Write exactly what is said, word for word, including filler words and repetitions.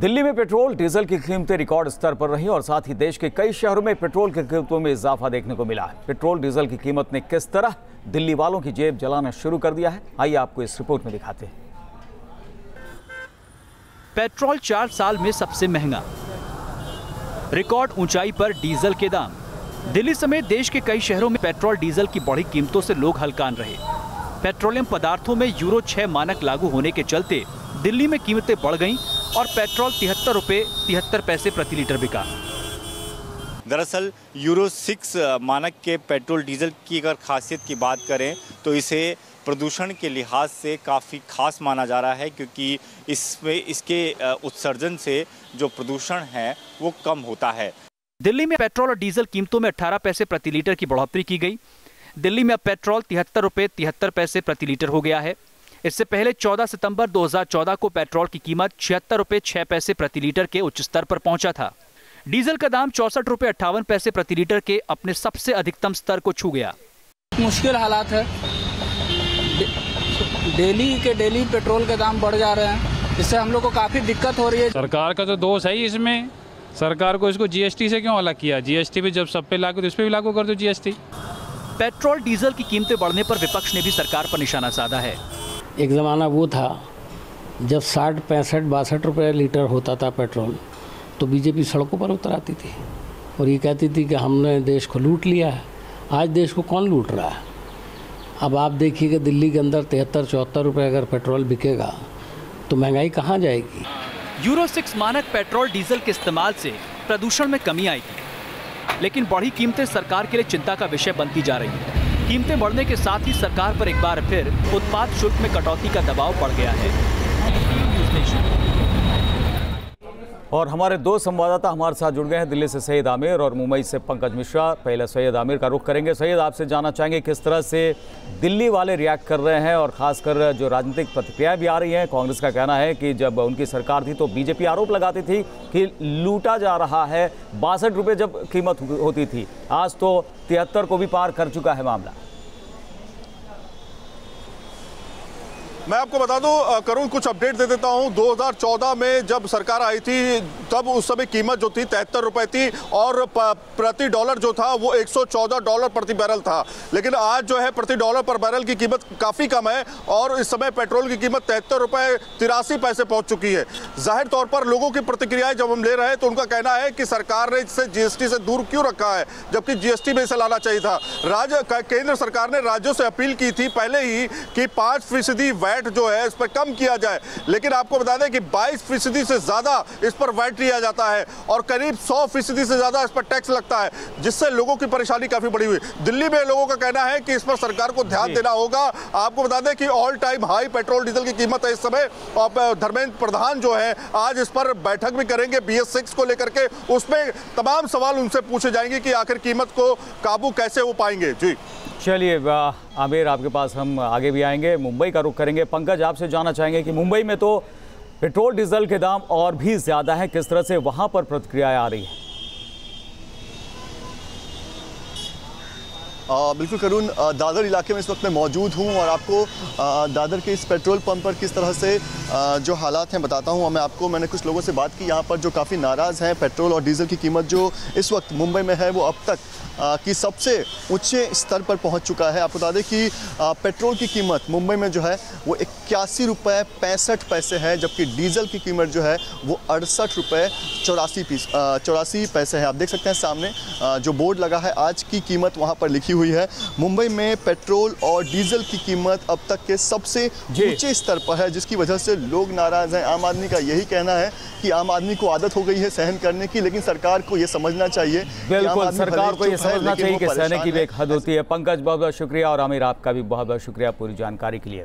दिल्ली में petrol diesel की कीमतें रिकॉर्ड स्तर पर रही और साथ ही देश के कई शहरों में पेट्रोल की कीमतों में इजाफा देखने को मिला है। पेट्रोल डीजल की कीमत ने किस तरह दिल्ली वालों की जेब जलाना शुरू कर दिया है, आइए आपको इस रिपोर्ट में दिखाते हैं। पेट्रोल चार साल में सबसे महंगा, रिकॉर्ड ऊंचाई पर डीजल के दाम। दिल्ली समेत देश के कई शहरों में पेट्रोल डीजल की बढ़ी कीमतों से लोग हलकान रहे। पेट्रोलियम पदार्थों में यूरो छह मानक लागू होने के चलते दिल्ली में कीमतें बढ़ गईं और पेट्रोल तिहत्तर रुपये तिहत्तर पैसे प्रति लीटर बिका। दरअसल यूरो सिक्स मानक के पेट्रोल डीजल की अगर खासियत की बात करें तो इसे प्रदूषण के लिहाज से काफ़ी खास माना जा रहा है, क्योंकि इसमें इसके उत्सर्जन से जो प्रदूषण है वो कम होता है। दिल्ली में पेट्रोल और डीजल कीमतों में अठारह पैसे प्रति लीटर की बढ़ोतरी की गई। दिल्ली में अब पेट्रोल तिहत्तर रुपये तिहत्तर पैसे प्रति लीटर हो गया है। इससे पहले चौदह सितंबर दो हज़ार चौदह को पेट्रोल की कीमत छिहत्तर रुपये छः पैसे प्रति लीटर के उच्च स्तर पर पहुंचा था। डीजल का दाम चौंसठ रुपये अट्ठावन पैसे प्रति लीटर के अपने सबसे अधिकतम स्तर को छू गया। मुश्किल हालात है, डेली के डेली पेट्रोल के दाम बढ़ जा रहे हैं, इससे हम लोग को काफ़ी दिक्कत हो रही है। सरकार का तो दोष है इसमें, सरकार को इसको जीएसटी से क्यों अलग किया? जीएसटी भी जब सब पे लागू तो इस पे भी लागू कर दो जीएसटी। पेट्रोल डीजल की कीमतें बढ़ने पर विपक्ष ने भी सरकार पर निशाना साधा है। एक ज़माना वो था जब साठ पैंसठ बासठ रुपये लीटर होता था पेट्रोल, तो बीजेपी सड़कों पर उतर आती थी और ये कहती थी कि हमने देश को लूट लिया है। आज देश को कौन लूट रहा है? अब आप देखिए कि दिल्ली के अंदर तिहत्तर चौहत्तर रुपये अगर पेट्रोल बिकेगा तो महंगाई कहाँ जाएगी? यूरो सिक्स मानक पेट्रोल डीजल के इस्तेमाल से प्रदूषण में कमी आएगी, लेकिन बढ़ी कीमतें सरकार के लिए चिंता का विषय बनती जा रही है। कीमतें बढ़ने के साथ ही सरकार पर एक बार फिर उत्पाद शुल्क में कटौती का दबाव बढ़ गया है। और हमारे दो संवाददाता हमारे साथ जुड़ गए हैं, दिल्ली से सैयद आमिर और मुंबई से पंकज मिश्रा। पहले सैयद आमिर का रुख करेंगे। सैयद, आपसे जानना चाहेंगे किस तरह से दिल्ली वाले रिएक्ट कर रहे हैं और खासकर जो राजनीतिक प्रतिक्रियाएं भी आ रही हैं। कांग्रेस का कहना है कि जब उनकी सरकार थी तो बीजेपी आरोप लगाती थी कि लूटा जा रहा है, बासठ रुपये जब कीमत होती थी, आज तो तिहत्तर को भी पार कर चुका है मामला। मैं आपको बता दूं, करूं कुछ अपडेट दे देता हूं। दो हज़ार चौदह में जब सरकार आई थी तब उस समय कीमत जो थी तिहत्तर रुपए थी और प्रति डॉलर जो था वो एक सौ चौदह डॉलर प्रति बैरल था, लेकिन आज जो है प्रति डॉलर पर बैरल की कीमत काफ़ी कम है और इस समय पेट्रोल की कीमत तिहत्तर रुपये तिरासी पैसे पहुंच चुकी है। जाहिर तौर पर लोगों की प्रतिक्रियाएँ जब हम ले रहे हैं तो उनका कहना है कि सरकार ने इससे जीएसटी से दूर क्यों रखा है, जबकि जीएसटी में इसे लाना चाहिए था। राज्य केंद्र सरकार ने राज्यों से अपील की थी पहले ही कि पाँच फीसदी जो है इस पर कम किया जाए, लेकिन आपको बता दें कि बाईस फीसदी से ज्यादा इस पर वैट लिया जाता है और करीब सौ फीसदी से ज्यादा इस पर टैक्स लगता है, जिससे लोगों की परेशानी काफी बड़ी हुई। दिल्ली में लोगों का कहना है कि इस पर सरकार को ध्यान देना होगा। आपको बता दें कि all time high petrol diesel की कीमत है इस समय और धर्मेंद्र प्रधान जो है आज इस पर बैठक भी करेंगे बीएस सिक्स को लेकर के। उसमें तमाम सवाल उनसे पूछे जाएंगे कि आखिर कीमत को काबू कैसे हो पाएंगे। जी चलिए आमिर, आपके पास हम आगे भी आएंगे, मुंबई का रुख करेंगे। पंकज, आपसे जानना चाहेंगे कि मुंबई में तो पेट्रोल डीजल के दाम और भी ज़्यादा हैं, किस तरह से वहाँ पर प्रतिक्रियाएं आ रही हैं? आ, बिल्कुल करुण, दादर इलाके में इस वक्त मैं मौजूद हूँ और आपको आ, दादर के इस पेट्रोल पंप पर किस तरह से आ, जो हालात हैं बताता हूँ मैं आपको। मैंने कुछ लोगों से बात की यहाँ पर जो काफ़ी नाराज़ हैं। पेट्रोल और डीजल की कीमत जो इस वक्त मुंबई में है वो अब तक आ, की सबसे ऊंचे स्तर पर पहुँच चुका है। आपको बता दें कि आ, पेट्रोल की कीमत मुंबई में जो है वो इक्यासी रुपये पैंसठ पैसे है, जबकि डीजल की कीमत जो है वो अड़सठ रुपये चौरासी पीस चौरासी पैसे है। आप देख सकते हैं सामने आ, जो बोर्ड लगा है आज की कीमत वहाँ पर लिखी हुई है। मुंबई में पेट्रोल और डीजल की कीमत अब तक के सबसे ऊंचे स्तर पर है, जिसकी वजह से लोग नाराज़ हैं। आम आदमी का यही कहना है कि आम आदमी को आदत हो गई है सहन करने की, लेकिन सरकार को ये समझना चाहिए। बिल्कुल, सरकार को ये समझना चाहिए कि सहने की भी एक हद होती है। पंकज, बहुत बहुत शुक्रिया, और आमिर आपका भी बहुत बहुत शुक्रिया पूरी जानकारी के लिए।